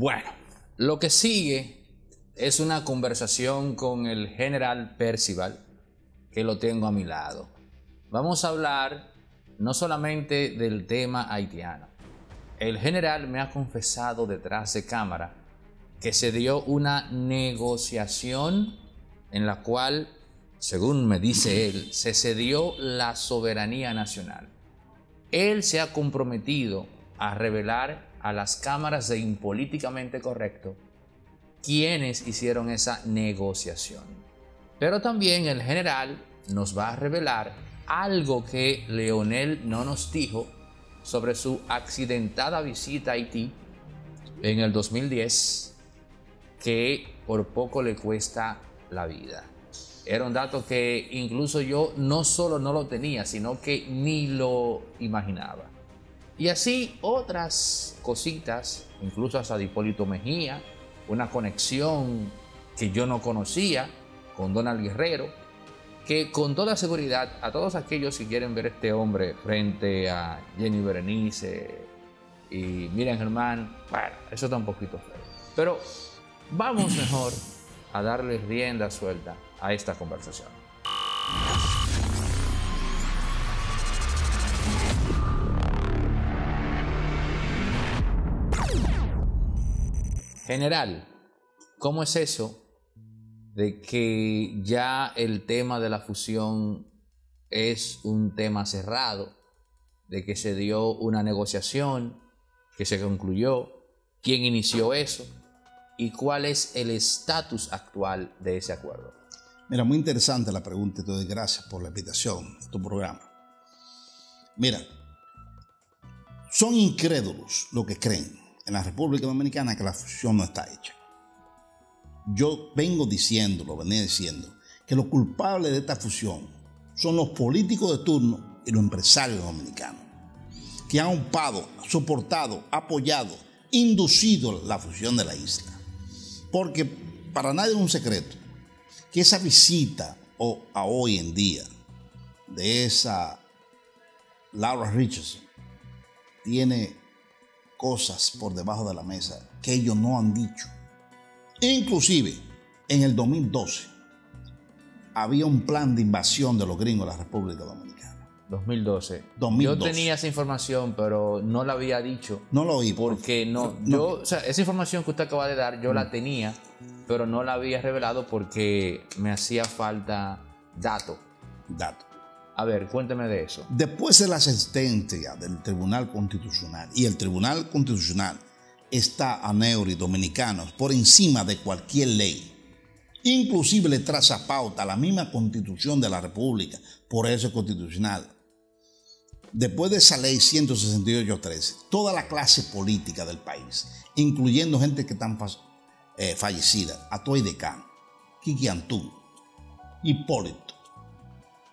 Bueno, lo que sigue es una conversación con el general Percival, que lo tengo a mi lado. Vamos a hablar no solamente del tema haitiano. El general me ha confesado detrás de cámara que se dio una negociación en la cual, según me dice él, se cedió la soberanía nacional. Él se ha comprometido a revelar a las cámaras de Impolíticamente Correcto quiénes hicieron esa negociación. Pero también el general nos va a revelar algo que Leonel no nos dijo sobre su accidentada visita a Haití en el 2010, que por poco le cuesta la vida. Era un dato que incluso yo no solo no lo tenía, sino que ni lo imaginaba. Y así otras cositas, incluso hasta Hipólito Mejía, una conexión que yo no conocía con Donald Guerrero, que con toda seguridad a todos aquellos que quieren ver a este hombre frente a Jenny Berenice y Miriam Germán, bueno, eso está un poquito feo. Pero vamos mejor a darles rienda suelta a esta conversación. General, ¿cómo es eso de que ya el tema de la fusión es un tema cerrado, de que se dio una negociación, que se concluyó, quién inició eso y cuál es el estatus actual de ese acuerdo? Mira, muy interesante la pregunta y te doy gracias por la invitación a tu programa. Mira, son incrédulos los que creen en la República Dominicana que la fusión no está hecha. Yo vengo diciendo, lo venía diciendo, que los culpables de esta fusión son los políticos de turno y los empresarios dominicanos, que han optado, soportado, apoyado, inducido la fusión de la isla. Porque para nadie es un secreto que esa visita a hoy en día de esa Laura Richardson tiene cosas por debajo de la mesa que ellos no han dicho. Inclusive, en el 2012, había un plan de invasión de los gringos a la República Dominicana. 2012. Yo tenía esa información, pero no la había dicho. No lo oí. Porque esa información que usted acaba de dar, yo la tenía, pero no la había revelado porque me hacía falta dato. A ver, cuénteme de eso. Después de la sentencia del Tribunal Constitucional, y el Tribunal Constitucional está a neuri dominicanos por encima de cualquier ley. Inclusive le traza pauta a la misma Constitución de la República, por eso es constitucional. Después de esa ley 168-13, toda la clase política del país, incluyendo gente que están fallecida, Atoy de Can, Kiki Antú, Hipólito,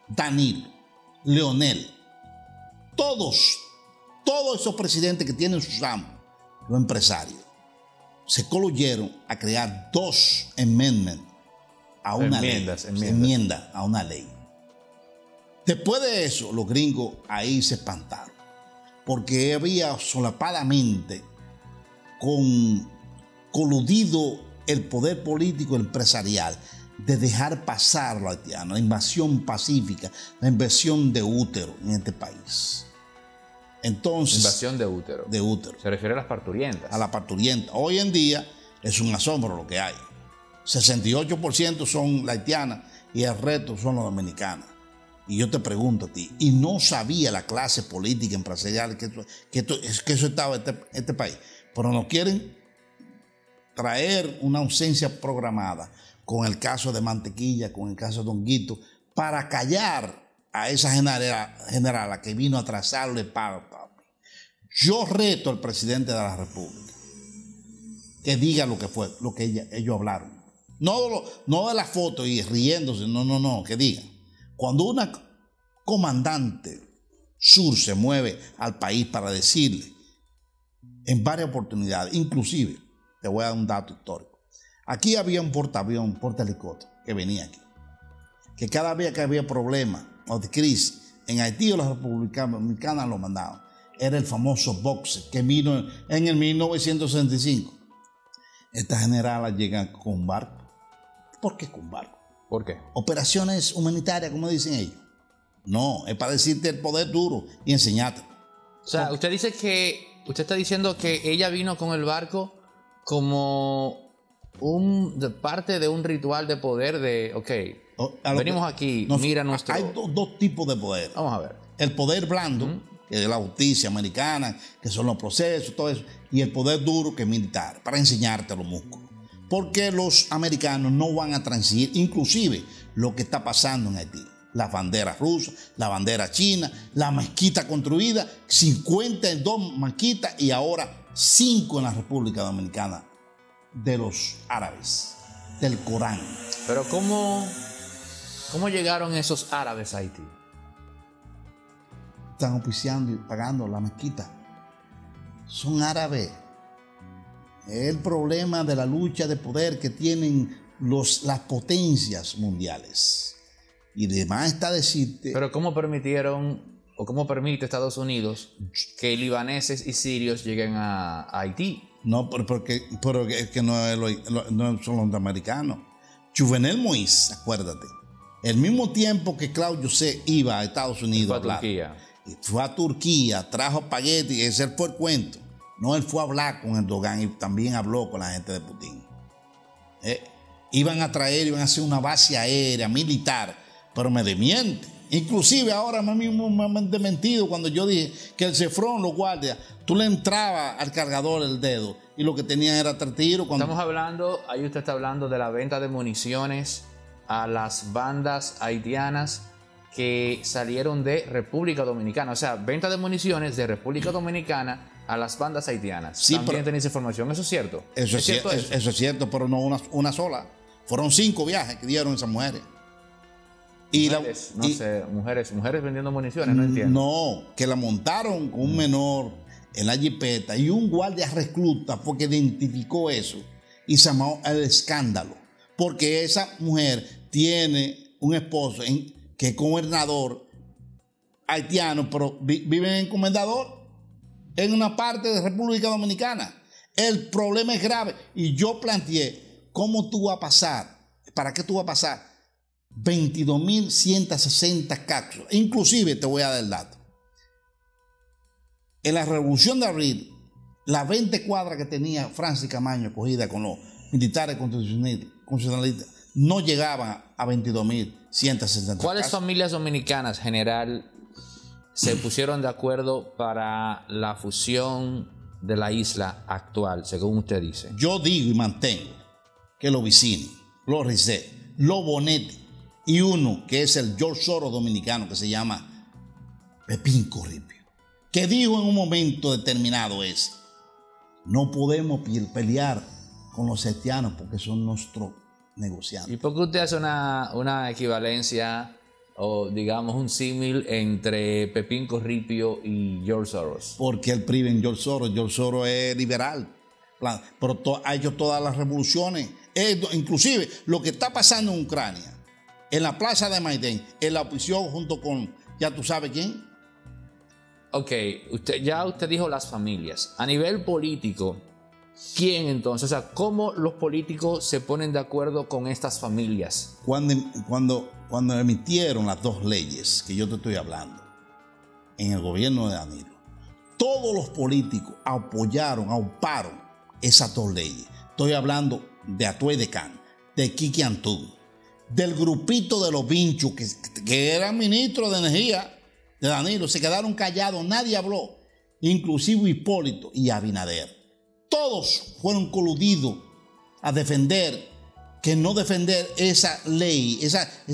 Danilo, Leonel, todos esos presidentes que tienen sus amos, los empresarios, se coluyeron a crear dos enmiendas a una ley. Después de eso, los gringos ahí se espantaron, porque había solapadamente coludido el poder político empresarial de dejar pasar lo haitiano, la invasión pacífica, la invasión de útero en este país. Entonces, invasión de útero. De útero. Se refiere a las parturientas. A las parturientas. Hoy en día es un asombro lo que hay. 68% son haitianas y el resto son los dominicanas. Y yo te pregunto a ti, y no sabía la clase política empresarial que eso estaba en este país. Pero nos quieren traer una ausencia programada con el caso de Mantequilla, con el caso de Honguito, para callar a esa generala que vino a trazarle pauta. Yo reto al presidente de la República que diga lo que fue, lo que ellos hablaron. No de la foto y riéndose, no, que diga. Cuando una comandante sur se mueve al país para decirle en varias oportunidades, inclusive, te voy a dar un dato histórico. Aquí había un portaavión, portahelicóptero que venía aquí, que cada vez que había problemas o de crisis en Haití o la República Dominicana lo mandaban. Era el famoso Bosch que vino en el 1965. Esta generala llega con barco. ¿Por qué con barco? ¿Por qué? Operaciones humanitarias, como dicen ellos. No, es para decirte el poder duro y enseñarte. O sea, porque usted dice que... Usted está diciendo que ella vino con el barco como parte de un ritual de poder de... Ok, venimos aquí, mira nuestro... Hay dos tipos de poder. Vamos a ver. El poder blando, que es la justicia americana, que son los procesos, todo eso. Y el poder duro, que es militar, para enseñarte los músculos. Porque los americanos no van a transigir, inclusive lo que está pasando en Haití. Las banderas rusas, la bandera china, la mezquita construida, 52 mezquitas y ahora 5 en la República Dominicana de los árabes, del Corán. Pero ¿cómo llegaron esos árabes a Haití? Están oficiando y pagando la mezquita. Son árabes. El problema de la lucha de poder que tienen las potencias mundiales. Y demás está decirte... Pero ¿cómo permitieron o cómo permite Estados Unidos que libaneses y sirios lleguen a Haití? No, porque es que no son los norteamericanos. Jovenel Moïse, acuérdate. El mismo tiempo que Claudio José iba a Estados Unidos a hablar. Fue a Turquía, trajo paquetes, ese fue el cuento. No, él fue a hablar con Erdogan y también habló con la gente de Putin. Iban a hacer una base aérea, militar. Pero me desmiente. Inclusive ahora mismo me han desmentido cuando yo dije que el cefrón, los guardias, tú le entrabas al cargador el dedo y lo que tenían era 3 tiros. Ahí usted está hablando de la venta de municiones a las bandas haitianas que salieron de República Dominicana. O sea, venta de municiones de República Dominicana a las bandas haitianas. Sí, también tenéis información, ¿eso es cierto? Eso es cierto, pero no una sola. Fueron 5 viajes que dieron esas mujeres. Mujeres vendiendo municiones, no entiendo. No, que la montaron con un menor en la jipeta y un guardia recluta porque identificó eso y se llamó el escándalo. Porque esa mujer tiene un esposo que es gobernador haitiano, pero vive en Comendador, en una parte de República Dominicana. El problema es grave y yo planteé cómo tú vas a pasar, para qué tú vas a pasar 22.160 cápsulas. Inclusive te voy a dar el dato. En la Revolución de Abril, las 20 cuadras que tenía Francis Camaño cogida con los militares constitucionalistas no llegaban a 22.160. ¿Cuáles familias dominicanas, general, se pusieron de acuerdo para la fusión de la isla actual, según usted dice? Yo digo y mantengo que los Vicini, los Risé, los Bonet y uno que es el George Soros dominicano que se llama Pepín Corripio, que dijo en un momento determinado es: no podemos pelear con los haitianos porque son nuestros negociantes. ¿Y por qué usted hace una equivalencia o digamos un símil entre Pepín Corripio y George Soros? Porque él priva en George Soros. George Soros es liberal, pero ha hecho todas las revoluciones. Inclusive lo que está pasando en Ucrania, en la plaza de Maidán, en la oposición junto con, ya tú sabes quién. Ok, usted dijo las familias. A nivel político, ¿quién entonces? O sea, ¿cómo los políticos se ponen de acuerdo con estas familias? Cuando emitieron las 2 leyes que yo te estoy hablando, en el gobierno de Danilo, todos los políticos auparon esas 2 leyes. Estoy hablando de Atué de Can, de Kiki Antú, del grupito de los vinchos que eran ministros de energía de Danilo, se quedaron callados, nadie habló, inclusive Hipólito y Abinader. Todos fueron coludidos a defender esa ley.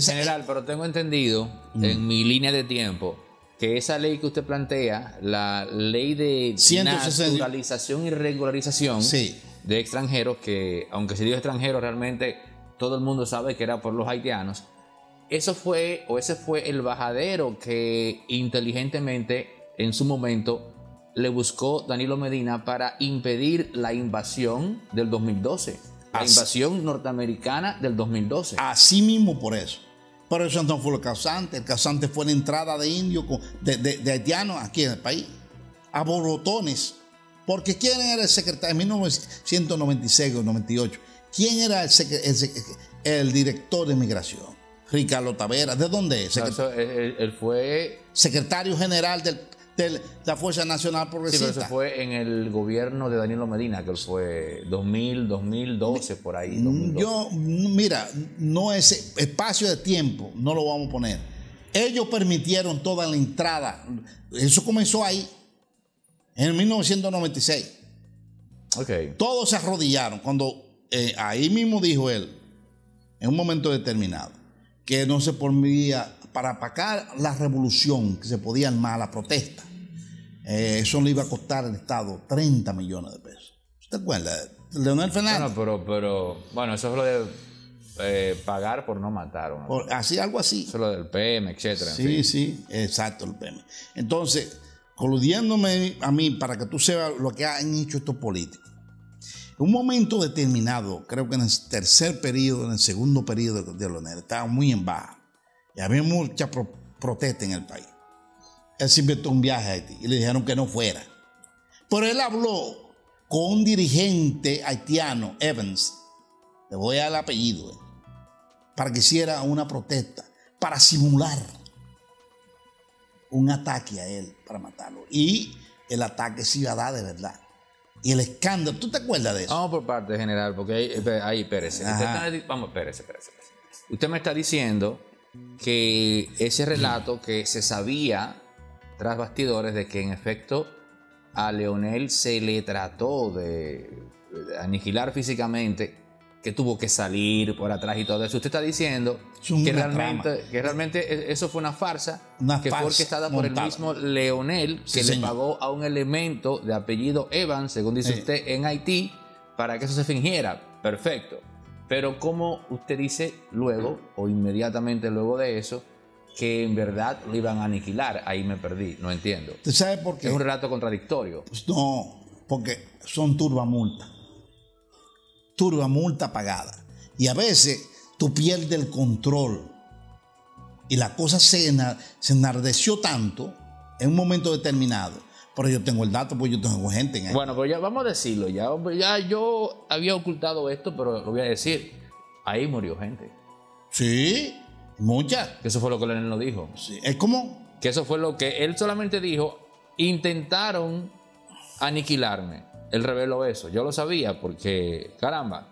General, pero tengo entendido en mi línea de tiempo que esa ley que usted plantea, la ley de 160. Naturalización y regularización, sí, de extranjeros, que aunque se dijo extranjeros, realmente todo el mundo sabe que era por los haitianos. Ese fue el bajadero que inteligentemente en su momento le buscó Danilo Medina para impedir la invasión del 2012, invasión norteamericana del 2012. Así mismo por eso. Pero eso no fue el causante fue la entrada de indios, de haitianos aquí en el país, a borbotones. Porque ¿quién era el secretario? En 1996 o 98, ¿quién era el director de migración? Ricardo Taveras. ¿De dónde es? No, eso, él fue secretario general de la Fuerza Nacional Progresista. Sí, pero eso fue en el gobierno de Danilo Medina, que fue 2000, 2012, por ahí. 2012. Yo, mira, no es espacio de tiempo, no lo vamos a poner. Ellos permitieron toda la entrada. Eso comenzó ahí, en 1996. Okay. Todos se arrodillaron cuando ahí mismo dijo él, en un momento determinado, que no se permitía, para apacar la revolución, que se podía armar la protesta. Eso le iba a costar al Estado 30 millones de pesos. ¿Usted acuerda? Leonel Fernández. Bueno, pero eso es lo de pagar por no matar. Así, algo así. Eso es lo del PM, etcétera. Sí, en fin. Sí, exacto, el PM. Entonces, coludiéndome a mí, para que tú sepas lo que han hecho estos políticos. En un momento determinado, creo que en el tercer periodo, en el segundo periodo de Leonel, estaba muy en baja. Y había mucha protesta en el país. Él se inventó un viaje a Haití y le dijeron que no fuera. Pero él habló con un dirigente haitiano, Evans, le voy a dar el apellido, para que hiciera una protesta, para simular un ataque a él, para matarlo. Y el ataque se iba a dar de verdad. Y el escándalo, ¿tú te acuerdas de eso? Vamos por parte, general, porque ahí Pérez. Vamos, Pérez. Usted me está diciendo que ese relato que se sabía tras bastidores de que en efecto a Leonel se le trató de aniquilar físicamente, que tuvo que salir por atrás y todo eso. Usted está diciendo que realmente eso fue una farsa, fue orquestada montada por el mismo Leonel, que le pagó a un elemento de apellido Evans, según dice usted, en Haití, para que eso se fingiera. Perfecto. Pero como usted dice luego, o inmediatamente luego de eso, que en verdad lo iban a aniquilar. Ahí me perdí, no entiendo. ¿Tú sabes por qué? Es un relato contradictorio. Pues no, porque son turbamultas. Turbamulta pagada. Y a veces tú pierdes el control. Y la cosa se enardeció tanto en un momento determinado. Pero yo tengo el dato, pues yo tengo gente en ahí. Bueno, pero ya vamos a decirlo. Ya yo había ocultado esto, pero lo voy a decir. Ahí murió gente. Sí, mucha. Que eso fue lo que Leonel no dijo. Sí. Es como que eso fue lo que él solamente dijo. Intentaron aniquilarme. Él reveló eso. Yo lo sabía porque, caramba,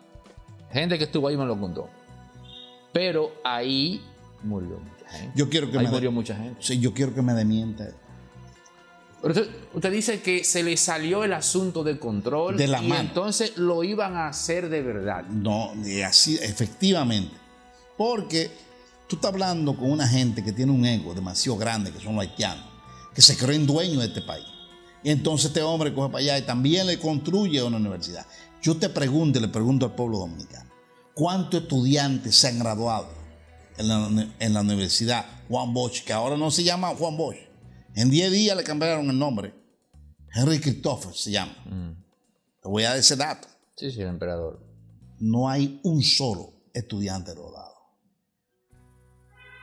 gente que estuvo ahí me lo contó. Pero ahí murió mucha gente. Sí, yo quiero que me desmienta. Pero usted dice que se le salió el asunto de control de la mano. Entonces lo iban a hacer de verdad. No, así, efectivamente. Porque tú estás hablando con una gente que tiene un ego demasiado grande, que son los haitianos, que se creen dueños de este país. Y entonces este hombre coge para allá y también le construye una universidad. Yo te pregunto, y le pregunto al pueblo dominicano, ¿cuántos estudiantes se han graduado en la universidad Juan Bosch, que ahora no se llama Juan Bosch? En 10 días le cambiaron el nombre. Henry Christopher se llama. Te voy a dar ese dato. Sí, el emperador. No hay un solo estudiante rodado.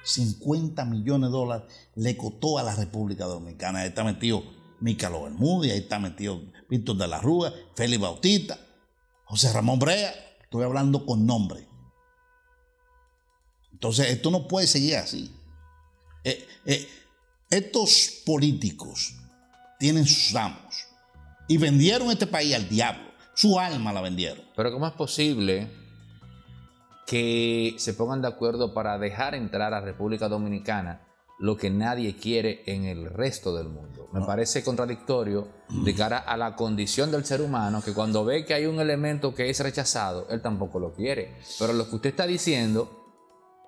50 millones de dólares le costó a la República Dominicana. Ahí está metido Mícalo Bermúdez, ahí está metido Víctor de la Rúa, Félix Bautista, José Ramón Brea. Estoy hablando con nombre. Entonces, esto no puede seguir así. Estos políticos tienen sus amos y vendieron este país al diablo. Su alma la vendieron. Pero ¿cómo es posible que se pongan de acuerdo para dejar entrar a República Dominicana lo que nadie quiere en el resto del mundo? Me parece contradictorio de cara a la condición del ser humano, que cuando ve que hay un elemento que es rechazado, él tampoco lo quiere. Pero lo que usted está diciendo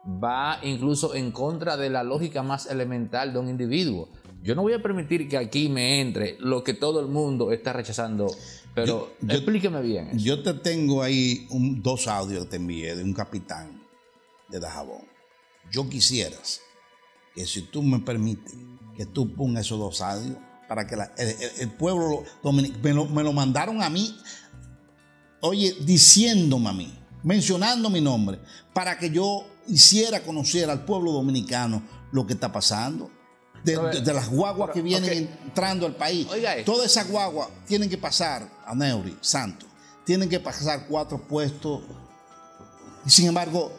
va incluso en contra de la lógica más elemental de un individuo. Yo no voy a permitir que aquí me entre lo que todo el mundo está rechazando, pero explíqueme bien eso. Yo te tengo ahí dos audios que te envié de un capitán de Dajabón. Yo quisiera que, si tú me permites, que tú pongas esos dos audios para que el pueblo dominicano, me lo mandaron a mí, oye, diciéndome a mí, mencionando mi nombre, para que yo hiciera conocer al pueblo dominicano lo que está pasando. de las guaguas que vienen entrando al país. Todas esas guaguas tienen que pasar a Neuri, Santos, tienen que pasar 4 puestos. Y sin embargo,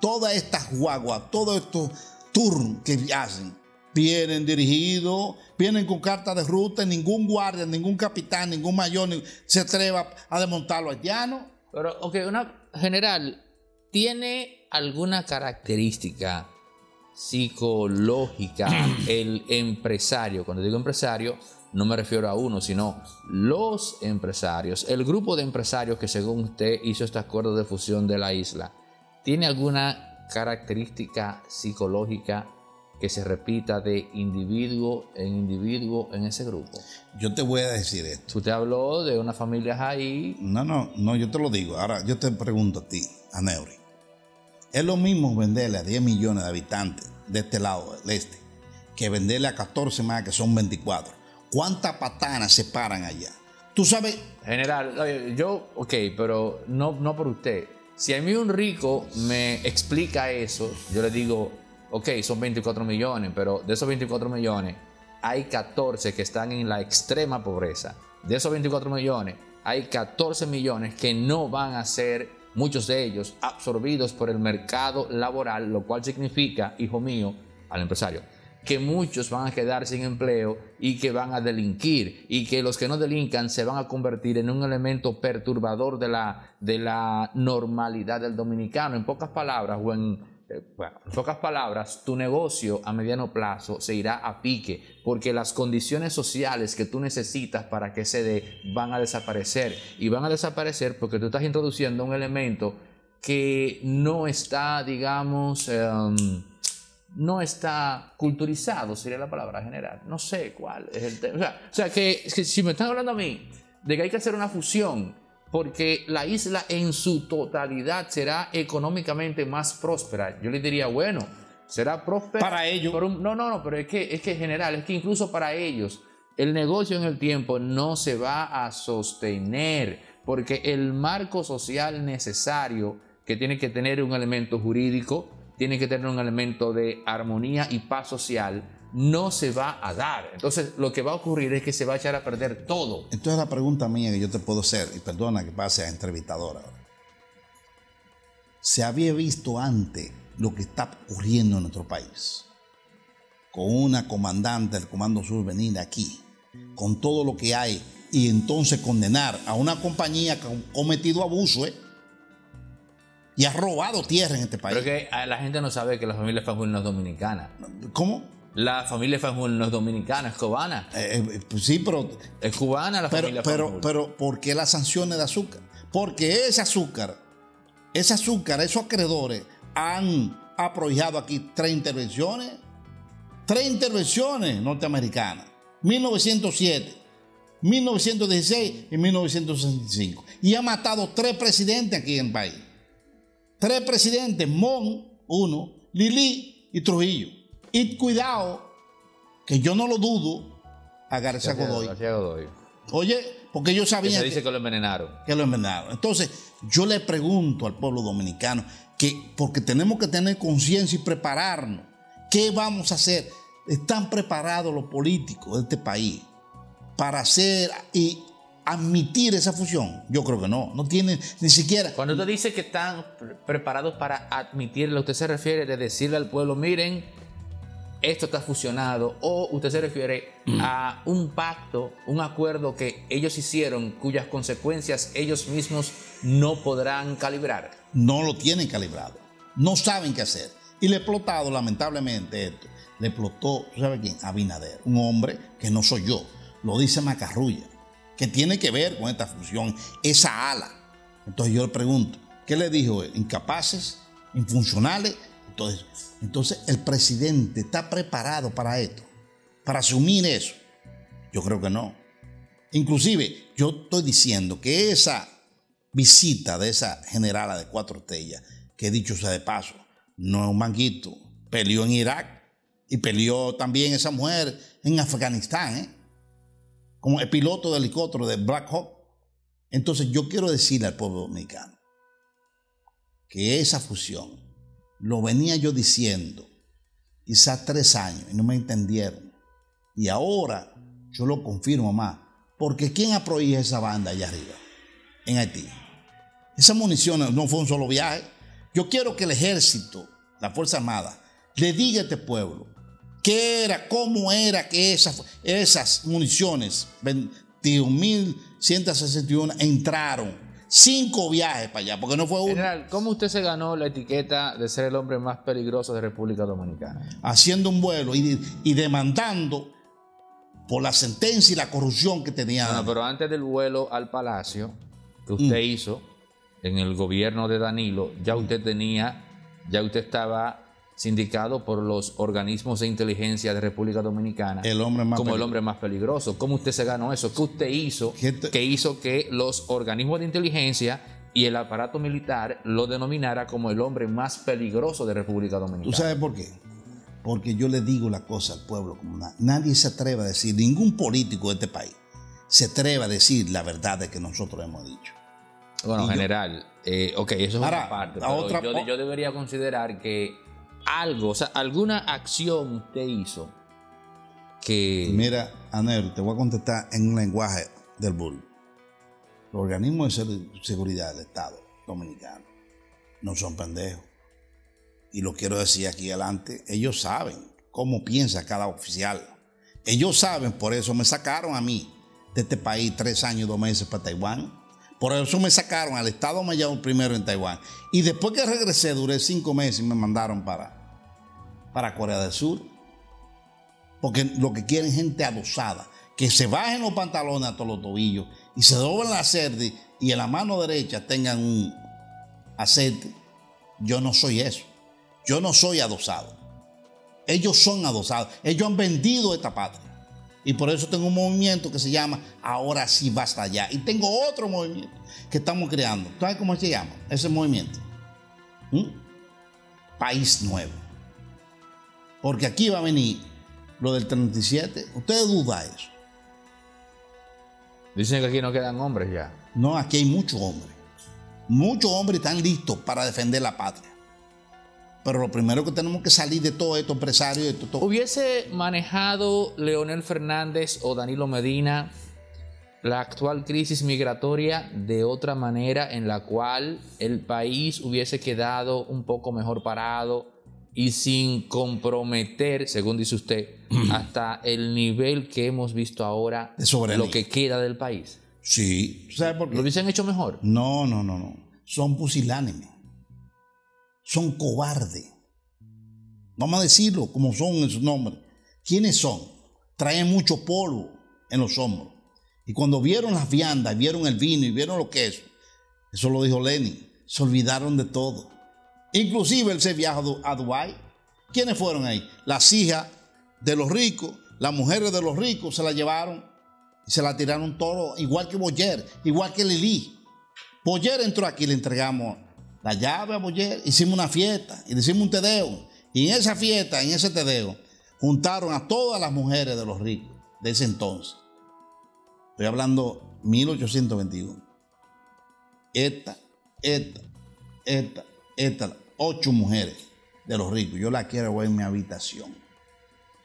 todas estas guaguas, todos estos turnos que hacen, vienen dirigidos, vienen con carta de ruta, ningún guardia, ningún capitán, ningún mayor se atreva a desmontar los haitianos. Pero, ok, una general, ¿tiene alguna característica psicológica el empresario? Cuando digo empresario, no me refiero a uno, sino los empresarios, el grupo de empresarios que según usted hizo este acuerdo de fusión de la isla. ¿Tiene alguna característica psicológica que se repita de individuo en ese grupo? Yo te voy a decir esto. Usted habló de unas familias ahí. No, yo te lo digo. Ahora, yo te pregunto a ti, a Neuri. Es lo mismo venderle a 10 millones de habitantes de este lado del este que venderle a 14 más, que son 24. ¿Cuántas patanas se paran allá? Tú sabes... General, oye, yo, ok, pero no por usted. Si a mí un rico me explica eso, yo le digo... Ok, son 24 millones, pero de esos 24 millones hay 14 que están en la extrema pobreza. De esos 24 millones hay 14 millones que no van a ser, muchos de ellos, absorbidos por el mercado laboral, lo cual significa, hijo mío, al empresario, que muchos van a quedar sin empleo y que van a delinquir y que los que no delincan se van a convertir en un elemento perturbador de la normalidad del dominicano. En pocas palabras, o en pocas palabras, tu negocio a mediano plazo se irá a pique porque las condiciones sociales que tú necesitas para que se dé van a desaparecer, y van a desaparecer porque tú estás introduciendo un elemento que no está, digamos, no está culturizado, sería la palabra general. No sé cuál es el tema. O sea que si me están hablando a mí de que hay que hacer una fusión porque la isla en su totalidad será económicamente más próspera, yo les diría, bueno, será próspera. Para ellos. Pero es que en general, es que incluso para ellos, el negocio en el tiempo no se va a sostener, porque el marco social necesario, que tiene que tener un elemento jurídico, tiene que tener un elemento de armonía y paz social, no se va a dar. Entonces, lo que va a ocurrir es que se va a echar a perder todo. Entonces, la pregunta mía que yo te puedo hacer, y perdona que pase a entrevistador ahora. ¿Se había visto antes lo que está ocurriendo en nuestro país? Con una comandante del Comando Sur venir aquí, con todo lo que hay, y entonces condenar a una compañía que ha cometido abuso, y ha robado tierra en este país. Pero que la gente no sabe que la familia Fajul no es dominicana. ¿Cómo? La familia Fajul no es dominicana, es cubana. Pues sí, pero... Es cubana la familia Fajul. Pero ¿por qué las sanciones de azúcar? Porque ese azúcar, esos acreedores han aprobado aquí 3 intervenciones norteamericanas. 1907, 1916 y 1965. Y ha matado 3 presidentes aquí en el país. 3 presidentes, Mon, 1, Lili y Trujillo. Y cuidado, que yo no lo dudo, a García Godoy. Oye, porque yo sabía... Se dice que lo envenenaron. Que lo envenenaron. Entonces, yo le pregunto al pueblo dominicano, que porque tenemos que tener conciencia y prepararnos. ¿Qué vamos a hacer? ¿Están preparados los políticos de este país para hacer y admitir esa fusión? Yo creo que no tienen ni siquiera... Cuando usted dice que están preparados para admitirla, usted se refiere de decirle al pueblo, miren... esto está fusionado, o usted se refiere a un pacto, un acuerdo que ellos hicieron, cuyas consecuencias ellos mismos no podrán calibrar. No lo tienen calibrado, no saben qué hacer. Y le explotado, lamentablemente, esto, le explotó, ¿sabe quién? Abinader, un hombre que no soy yo, lo dice Macarrulla, que tiene que ver con esta fusión, esa ala. Entonces yo le pregunto, ¿qué le dijo él? Incapaces, infuncionales. Entonces el presidente está preparado para esto, para asumir eso. Yo creo que no. Inclusive yo estoy diciendo que esa visita de esa generala de 4 estrellas, que dicho sea de paso, no es un manguito, peleó en Irak y peleó también esa mujer en Afganistán, como el piloto de helicóptero de Black Hawk. Entonces yo quiero decirle al pueblo dominicano que esa fusión lo venía yo diciendo quizás 3 años y no me entendieron. Y ahora yo lo confirmo más, porque ¿quién aprohíbe esa banda allá arriba, en Haití? Esas municiones no fue un solo viaje. Yo quiero que el ejército, la Fuerza Armada, le diga a este pueblo qué era, cómo era que esas municiones, 21.161, entraron. 5 viajes para allá, porque no fue uno. General, ¿cómo usted se ganó la etiqueta de ser el hombre más peligroso de República Dominicana? Haciendo un vuelo y demandando por la sentencia y la corrupción que tenía. Bueno, pero antes del vuelo al Palacio que usted hizo en el gobierno de Danilo, ya usted estaba sindicado por los organismos de inteligencia de República Dominicana el hombre más peligroso. ¿Cómo usted se ganó eso? ¿Qué usted hizo que hizo que los organismos de inteligencia y el aparato militar lo denominara como el hombre más peligroso de República Dominicana? ¿Tú sabes por qué? Porque yo le digo la cosa al pueblo comunal. Nadie se atreve a decir, ningún político de este país se atreve a decir la verdad de que nosotros hemos dicho. Bueno, general, eso es una parte. Yo debería considerar que algo, o sea, alguna acción usted hizo que... Mira, Anel, te voy a contestar en un lenguaje del burro. Los organismos de seguridad del Estado dominicano no son pendejos. Y lo quiero decir aquí adelante, ellos saben cómo piensa cada oficial. Ellos saben, por eso me sacaron a mí de este país 3 años y 2 meses para Taiwán. Por eso me sacaron al Estado Mayor primero en Taiwán. Y después que regresé, duré 5 meses y me mandaron para Corea del Sur. Porque lo que quieren es gente adosada, que se bajen los pantalones a todos los tobillos y se doblen la cerda y en la mano derecha tengan un aceite. Yo no soy eso. Yo no soy adosado. Ellos son adosados. Ellos han vendido esta patria. Y por eso tengo un movimiento que se llama Ahora sí basta ya. Y tengo otro movimiento que estamos creando. ¿Sabes cómo se llama ese movimiento? País Nuevo. Porque aquí va a venir lo del 37. ¿Ustedes dudan eso? Dicen que aquí no quedan hombres ya. No, aquí hay muchos hombres. Muchos hombres están listos para defender la patria. Pero lo primero que tenemos que salir de todo esto, empresario, de todo. ¿Hubiese manejado Leonel Fernández o Danilo Medina la actual crisis migratoria de otra manera en la cual el país hubiese quedado un poco mejor parado y sin comprometer, según dice usted, hasta el nivel que hemos visto ahora, lo que queda del país? Sí. ¿Sabe por qué? ¿Lo hubiesen hecho mejor? No. Son pusilánimes. Son cobardes. Vamos a decirlo como son en su nombre. ¿Quiénes son? Traen mucho polvo en los hombros. Y cuando vieron las viandas, vieron el vino y vieron los quesos, eso lo dijo Lenin, se olvidaron de todo. Inclusive él se viajó a Dubái. ¿Quiénes fueron ahí? Las hijas de los ricos, las mujeres de los ricos se las llevaron y se las tiraron todo, igual que Boyer, igual que Lili. Boyer entró aquí, le entregamos la llave a Boyer, hicimos una fiesta y le hicimos un tedeo. Y en esa fiesta, en ese tedeo, juntaron a todas las mujeres de los ricos de ese entonces. Estoy hablando 1821. Estas, 8 mujeres de los ricos. Yo las quiero ver en mi habitación.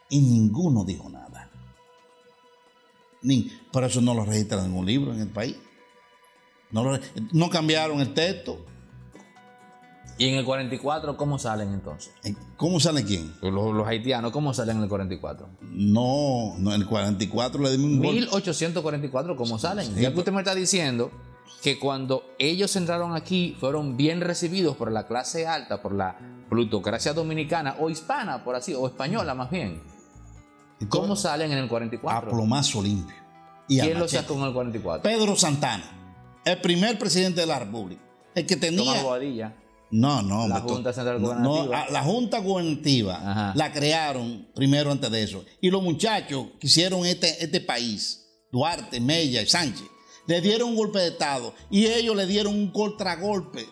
Y ninguno dijo nada. Por eso no lo registran en ningún libro en el país. No cambiaron el texto. ¿Y en el 44 cómo salen entonces? ¿Cómo salen quién? Los haitianos, ¿cómo salen en el 44? No, en el 44 le dimos un gol. 1844, ¿cómo salen? Sí, ya que usted me está diciendo que cuando ellos entraron aquí fueron bien recibidos por la clase alta, por la plutocracia dominicana o hispana, por así, o española más bien. ¿Cómo salen en el 44? A plomazo limpio. ¿Quién lo sacó en el 44? Pedro Santana, el primer presidente de la República. El que tenía... Tomás Bobadilla. No. La Junta Central Gubernativa. La Junta Gubernativa. Ajá. La crearon primero antes de eso. Y los muchachos que hicieron este país, Duarte, Mella y Sánchez, le dieron un golpe de Estado y ellos le dieron un contragolpe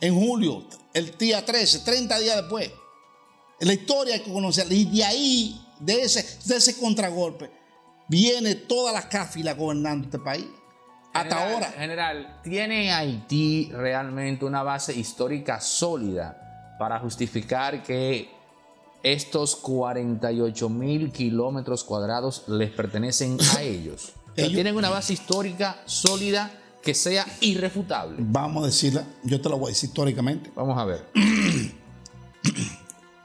en julio, el día 13, 30 días después. La historia hay que conocerla. Y de ahí, de ese contragolpe, viene toda la cáfila gobernando este país. Hasta ahora. General, ¿tiene Haití realmente una base histórica sólida para justificar que estos 48,000 kilómetros cuadrados les pertenecen a ellos. Ellos tienen una base histórica sólida que sea irrefutable. Vamos a decirla, yo te la voy a decir históricamente. Vamos a ver.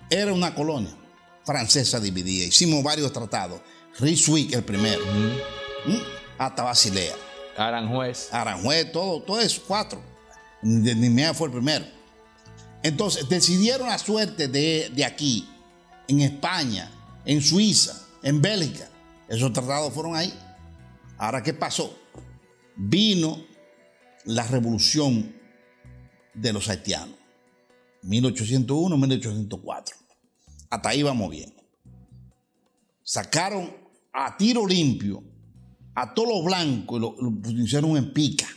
Era una colonia francesa dividida. Hicimos varios tratados. Ryswick el primero. Hasta Basilea. Aranjuez. Aranjuez, todo eso, 4. Nimea fue el primero. Entonces, decidieron la suerte de aquí, en España, en Suiza, en Bélgica. Esos tratados fueron ahí. Ahora, ¿qué pasó? Vino la revolución de los haitianos. 1801, 1804. Hasta ahí vamos bien. Sacaron a tiro limpio a todos los blancos y los hicieron en pica.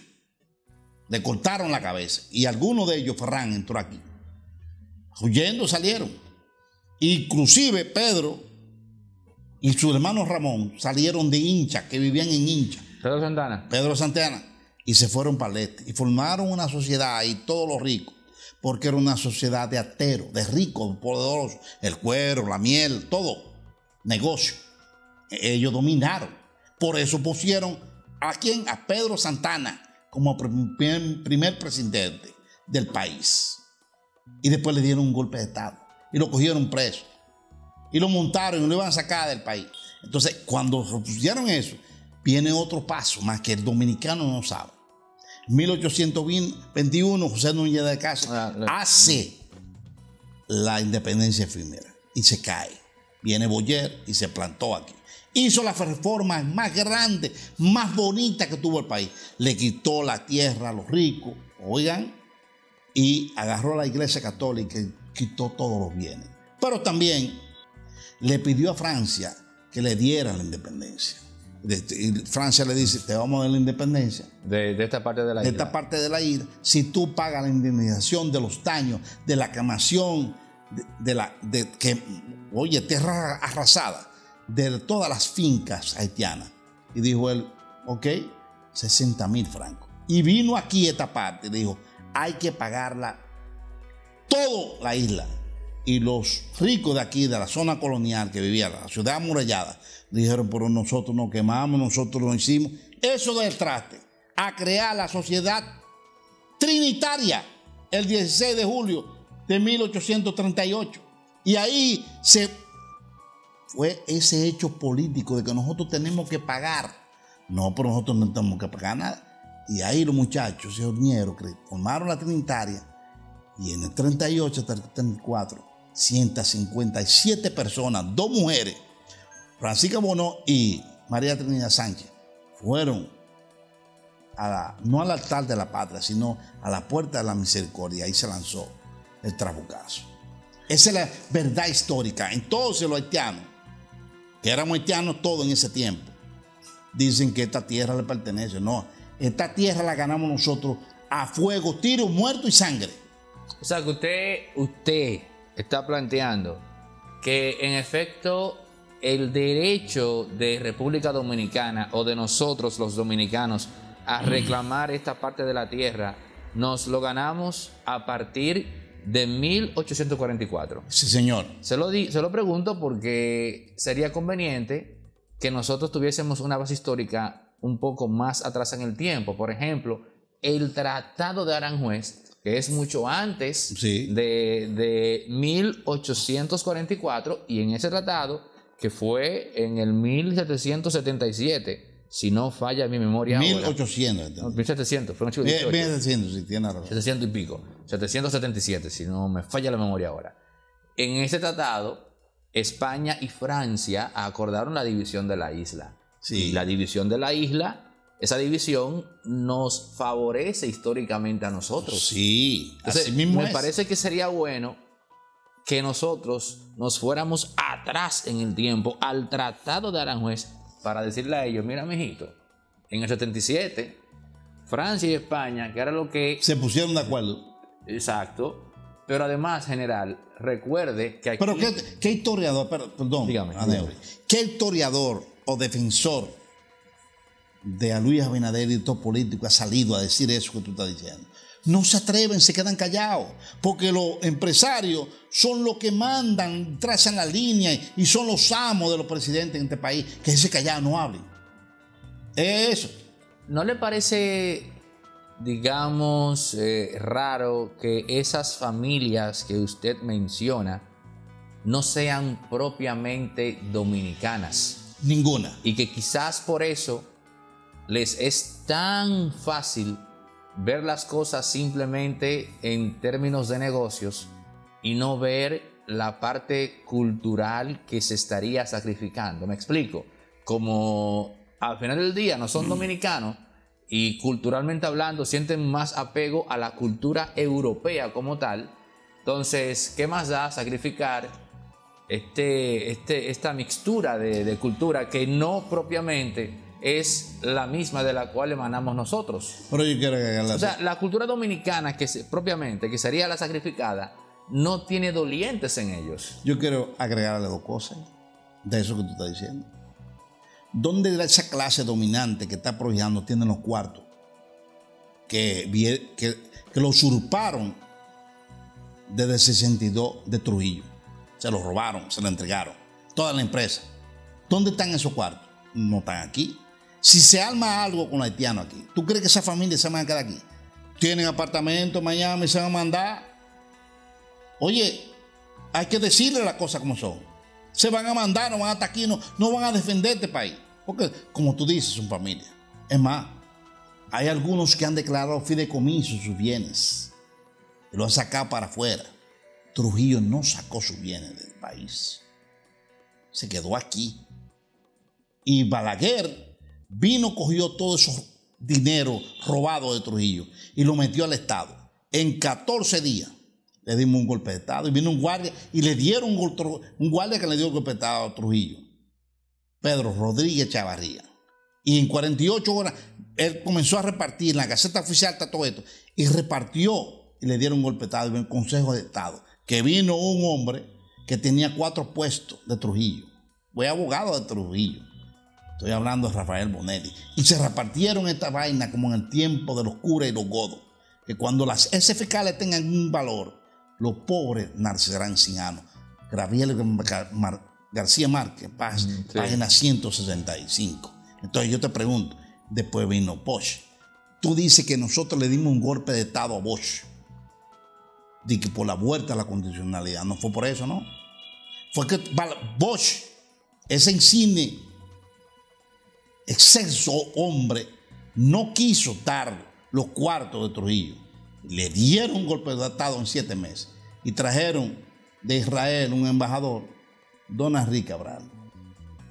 Le cortaron la cabeza. Y algunos de ellos, Ferrán, entró aquí. Huyendo salieron. Inclusive Pedro y su hermano Ramón salieron de Hincha, que vivían en Hincha. Pedro Santana. Pedro Santana. Y se fueron para el este. Y formaron una sociedad ahí, todos los ricos. Porque era una sociedad de ateros, de ricos, poderosos. El cuero, la miel, todo. Negocio. Ellos dominaron. Por eso pusieron a quién? A Pedro Santana como primer presidente del país. Y después le dieron un golpe de Estado y lo cogieron preso y lo montaron y lo iban a sacar del país. Entonces, cuando pusieron eso, viene otro paso más que el dominicano no sabe. 1821, José Núñez de Cáceres hace la independencia efímera y se cae. Viene Boyer y se plantó aquí. Hizo las reformas más grandes, más bonitas que tuvo el país. Le quitó la tierra a los ricos, oigan, y agarró a la iglesia católica y quitó todos los bienes. Pero también le pidió a Francia que le diera la independencia. Y Francia le dice, te vamos a dar la independencia. De esta parte de la isla. De esta parte de la isla, si tú pagas la indemnización de los daños, de la quemación, tierra arrasada, de todas las fincas haitianas. Y dijo él, ok, 60,000 francos. Y vino aquí esta parte, dijo, hay que pagarla toda la isla. Y los ricos de aquí, de la zona colonial que vivía, la ciudad amurallada, dijeron, pero nosotros nos quemamos, nosotros lo hicimos. Eso del traste, a crear la sociedad trinitaria el 16 de julio de 1838. Y ahí fue ese hecho político de que nosotros tenemos que pagar. No, pero nosotros no tenemos que pagar nada. Y ahí los muchachos se unieron, formaron la Trinitaria. Y en el 38 hasta el 34, 157 personas, 2 mujeres, Francisca Bono y María Trinidad Sánchez, fueron no al altar de la patria, sino a la puerta de la misericordia. Ahí se lanzó el trabucazo. Esa es la verdad histórica. Entonces los haitianos, que éramos haitianos todos en ese tiempo, dicen que esta tierra le pertenece. No, esta tierra la ganamos nosotros a fuego, tiros, muertos y sangre. O sea que usted está planteando que en efecto el derecho de República Dominicana o de nosotros los dominicanos a reclamar esta parte de la tierra nos lo ganamos a partir de 1844. Sí, señor. Se lo pregunto porque sería conveniente que nosotros tuviésemos una base histórica un poco más atrás en el tiempo. Por ejemplo, el Tratado de Aranjuez, que es mucho antes de 1844, y en ese tratado, que fue en el 1777, si no falla mi memoria. 1800. No, 1700, fue 1700, si tiene razón. 700 y pico. 777, si no me falla la memoria ahora. En ese tratado, España y Francia acordaron la división de la isla. Sí. Y la división de la isla, esa división nos favorece históricamente a nosotros. Sí. Entonces, así mismo me parece que sería bueno que nosotros nos fuéramos atrás en el tiempo al Tratado de Aranjuez, para decirle a ellos, mira, mijito, en el 77, Francia y España, que era lo que... Se pusieron de acuerdo. Exacto. Pero además, general, recuerde que aquí... Pero ¿qué historiador, perdón, dígame, ¿qué historiador o defensor de Luis Abinader y todo político ha salido a decir eso que tú estás diciendo? no se atreven, se quedan callados, porque los empresarios son los que mandan, trazan la línea y son los amos de los presidentes en este país, que se callados no hablen. Eso. ¿No le parece, digamos, raro que esas familias que usted menciona no sean propiamente dominicanas? Ninguna. Y que quizás por eso les es tan fácil ver las cosas simplemente en términos de negocios y no ver la parte cultural que se estaría sacrificando. Me explico. Como al final del día no son dominicanos y culturalmente hablando sienten más apego a la cultura europea como tal, entonces, ¿qué más da sacrificar esta mixtura de cultura que no propiamente es la misma de la cual emanamos nosotros? Pero yo quiero que la... O sea, la cultura dominicana, que propiamente, que sería la sacrificada, no tiene dolientes en ellos. Yo quiero agregarle dos cosas de eso que tú estás diciendo. ¿Dónde esa clase dominante que está proyectando tiene los cuartos? Que lo usurparon desde el 62 de Trujillo. Se los robaron, se lo entregaron. Toda la empresa. ¿Dónde están esos cuartos? No están aquí. Si se arma algo con haitianos aquí, ¿tú crees que esa familia se van a quedar aquí? Tienen apartamento en Miami, se van a mandar. Oye, hay que decirle las cosas como son. Se van a mandar, no van a estar aquí, no van a defender este país. Porque, como tú dices, son familia. Es más, hay algunos que han declarado fideicomiso sus bienes. Lo han sacado para afuera. Trujillo no sacó sus bienes del país. Se quedó aquí. Y Balaguer vino, cogió todo esos dinero robado de Trujillo y lo metió al Estado. En 14 días le dimos un golpe de Estado. Y vino un guardia y le dieron un guardia que le dio el golpe de Estado a Trujillo. Pedro Rodríguez Chavarría. Y en 48 horas él comenzó a repartir en la Gaceta Oficial, está todo esto. Y repartió y le dieron un golpe de Estado. Y vino un Consejo de Estado. Que vino un hombre que tenía 4 puestos de Trujillo. Fue abogado de Trujillo. Estoy hablando de Rafael Bonet. Y se repartieron esta vaina como en el tiempo de los curas y los godos. Que cuando las heces fiscales tengan un valor, los pobres nacerán sin ano. Gabriel García Márquez, página 165. Entonces yo te pregunto, después vino Bosch. Tú dices que nosotros le dimos un golpe de Estado a Bosch. De que por la vuelta a la condicionalidad. No fue por eso, ¿no? Fue que Bosch, ese insigne exceso hombre, no quiso dar los cuartos de Trujillo. Le dieron un golpe de Estado en 7 meses y trajeron de Israel un embajador, don Arri Cabral.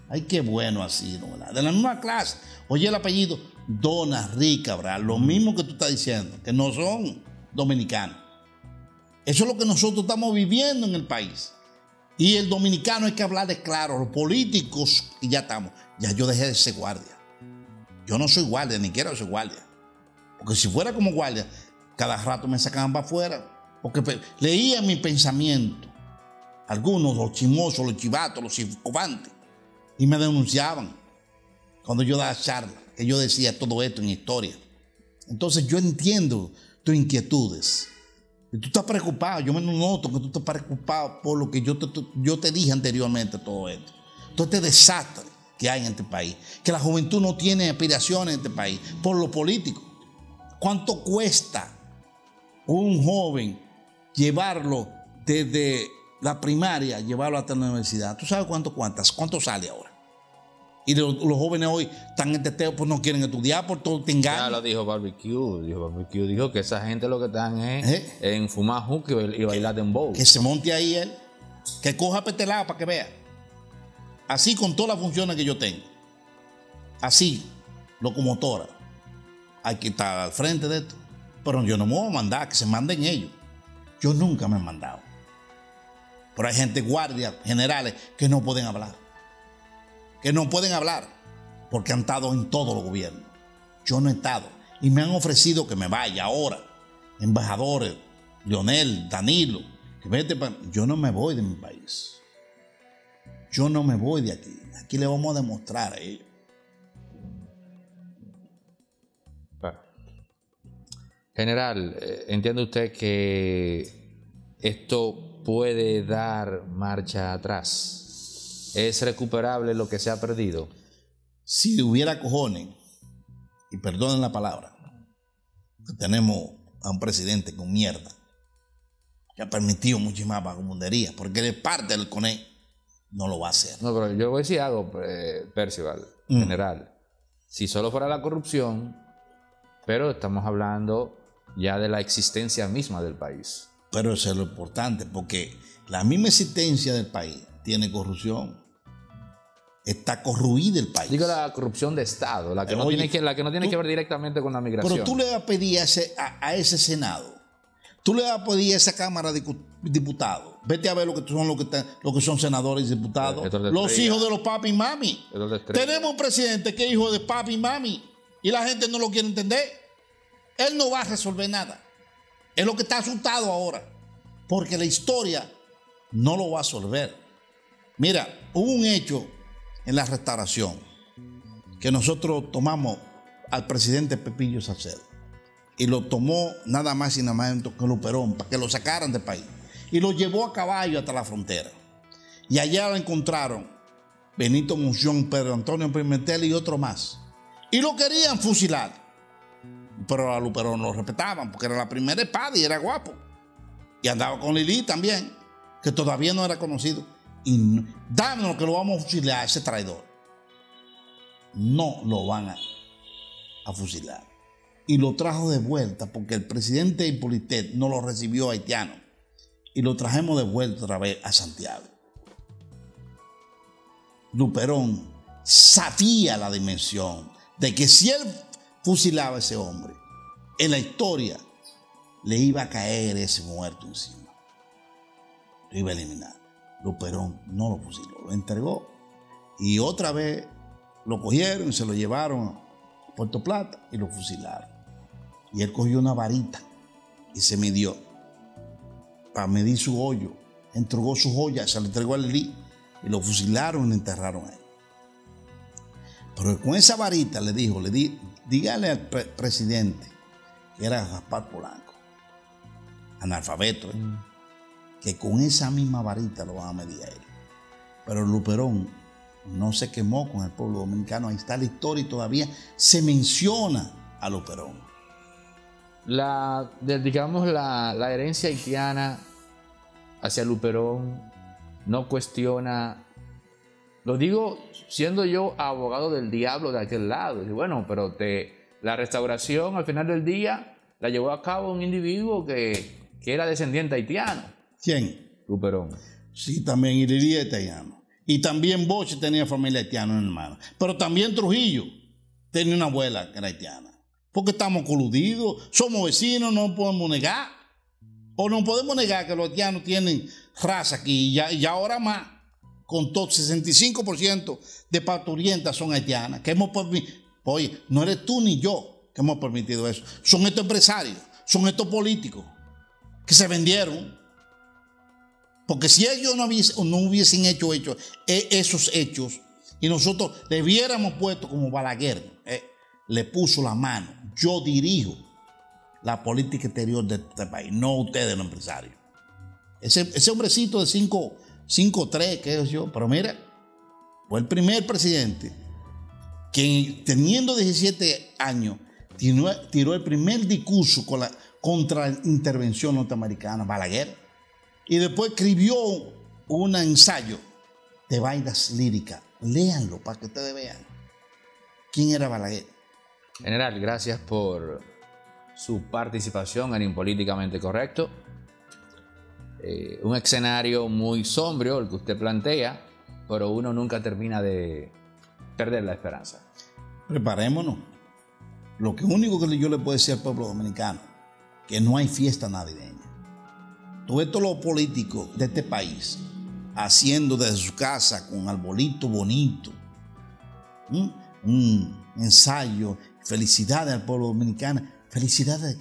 Ay, qué bueno así, ¿no? De la misma clase. Oye el apellido, don Arri Cabral, lo mismo que tú estás diciendo, que no son dominicanos. Eso es lo que nosotros estamos viviendo en el país. Y el dominicano hay que hablarles claro, los políticos, y ya estamos. Ya yo dejé de ser guardia. Yo no soy guardia, ni quiero ser guardia. Porque si fuera como guardia, cada rato me sacaban para afuera. Porque leía mi pensamiento. Algunos, los chimosos, los chivatos, los incobantes. Y me denunciaban cuando yo daba charla, que yo decía todo esto en historia. Entonces yo entiendo tus inquietudes. Y tú estás preocupado, yo me noto que tú estás preocupado por lo que yo te dije anteriormente, todo esto. Todo este desastre que hay en este país, que la juventud no tiene aspiraciones en este país, por lo político. ¿Cuánto cuesta un joven llevarlo desde la primaria, llevarlo hasta la universidad? ¿Tú sabes cuánto sale ahora? Y los jóvenes hoy están en teteo, pues no quieren estudiar, por todo te engañan. Ya lo dijo Barbecue, dijo que esa gente lo que están es en fumar juca y bailar dembow. Que se monte ahí él, que coja petelado para que vea. Así con todas las funciones que yo tengo. Así, locomotora. Hay que estar al frente de esto. Pero yo no me voy a mandar, que se manden ellos. Yo nunca me he mandado. Pero hay gente, guardias generales, que no pueden hablar. Que no pueden hablar porque han estado en todos los gobiernos. Yo no he estado y me han ofrecido que me vaya ahora. Embajadores, Leonel, Danilo, que vete para... Yo no me voy de mi país. Yo no me voy de aquí. Aquí le vamos a demostrar a ellos. General, ¿entiende usted que esto puede dar marcha atrás? ¿Es recuperable lo que se ha perdido? Si hubiera cojones, y perdonen la palabra, tenemos a un presidente con mierda, que ha permitido muchísimas vagabunderías, porque de parte del CONE no lo va a hacer. No, pero yo voy a decir algo, Percival, general. Si solo fuera la corrupción, pero estamos hablando ya de la existencia misma del país. Pero eso es lo importante, porque la misma existencia del país tiene corrupción. Está corruido el país. Digo la corrupción de Estado, la que no tiene que ver directamente con la migración. Pero tú le vas a pedir a ese Senado, tú le vas a pedir a esa Cámara de Diputados, vete a ver lo que son senadores y diputados, los hijos de los papi y mami. Tenemos un presidente que es hijo de papi y mami y la gente no lo quiere entender. Él no va a resolver nada. Es lo que está asustado ahora, porque la historia no lo va a resolver. Mira, hubo un hecho en la Restauración que nosotros tomamos al presidente Pepillo Salcedo y lo tomó nada más y nada menos que Luperón para que lo sacaran del país y lo llevó a caballo hasta la frontera, y allá lo encontraron Benito Monción, Pedro Antonio Pimentel y otro más, y lo querían fusilar, pero a Luperón lo respetaban porque era la primera espada y era guapo y andaba con Lili también, que todavía no era conocido. Y dámonos que lo vamos a fusilar a ese traidor. No lo van a fusilar. Y lo trajo de vuelta porque el presidente Hipólito no lo recibió haitiano. Y lo trajimos de vuelta otra vez a Santiago. Luperón sabía la dimensión de que si él fusilaba a ese hombre, en la historia le iba a caer ese muerto encima. Lo iba a eliminar. Luperón no lo fusiló, lo entregó. Y otra vez lo cogieron y se lo llevaron a Puerto Plata y lo fusilaron. Y él cogió una varita y se midió para medir su hoyo. Entregó su joya, se la entregó a Lili y lo fusilaron y lo enterraron a él. Pero con esa varita le dijo, dígale al presidente, que era Gaspar Polanco, analfabeto, que con esa misma varita lo van a medir a él. Pero Luperón no se quemó con el pueblo dominicano. Ahí está la historia y todavía se menciona a Luperón. La herencia haitiana hacia Luperón no cuestiona. Lo digo siendo yo abogado del diablo de aquel lado. Bueno, pero la restauración al final del día la llevó a cabo un individuo que era descendiente haitiano. ¿Quién? Luperón. Sí, también Lili es haitiano. Y también Bosch tenía familia haitiana, hermano. Pero también Trujillo tenía una abuela que era haitiana. Porque estamos coludidos, somos vecinos, no podemos negar. O no podemos negar que los haitianos tienen raza aquí. Y ahora más, con todo 65% de parturientas son haitianas. Que hemos permitido. Oye, no eres tú ni yo que hemos permitido eso. Son estos empresarios, son estos políticos que se vendieron. Porque si ellos no hubiesen hecho esos hechos y nosotros le hubiéramos puesto como Balaguer, le puso la mano. Yo dirijo la política exterior de este país, no ustedes los empresarios. Ese hombrecito de 5'3", que es yo, pero mira, fue el primer presidente que teniendo 17 años tiró el primer discurso contra la intervención norteamericana, Balaguer. Y después escribió un ensayo de vainas líricas. Léanlo para que ustedes vean quién era Balaguer. General, gracias por su participación en Impolíticamente Correcto. Un escenario muy sombrío el que usted plantea, pero uno nunca termina de perder la esperanza. Preparémonos. Lo único que yo le puedo decir al pueblo dominicano, que no hay fiesta navideña. Todo esto los políticos de este país haciendo desde su casa con arbolito bonito, un ensayo, felicidades al pueblo dominicano. ¿Felicidades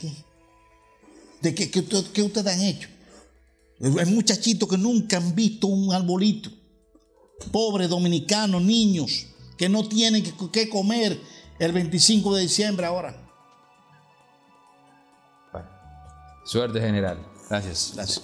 de qué? ¿De qué ustedes han hecho? Hay muchachitos que nunca han visto un arbolito. Pobres dominicanos, niños que no tienen que comer el 25 de diciembre ahora. Suerte, general. Gracias. Gracias.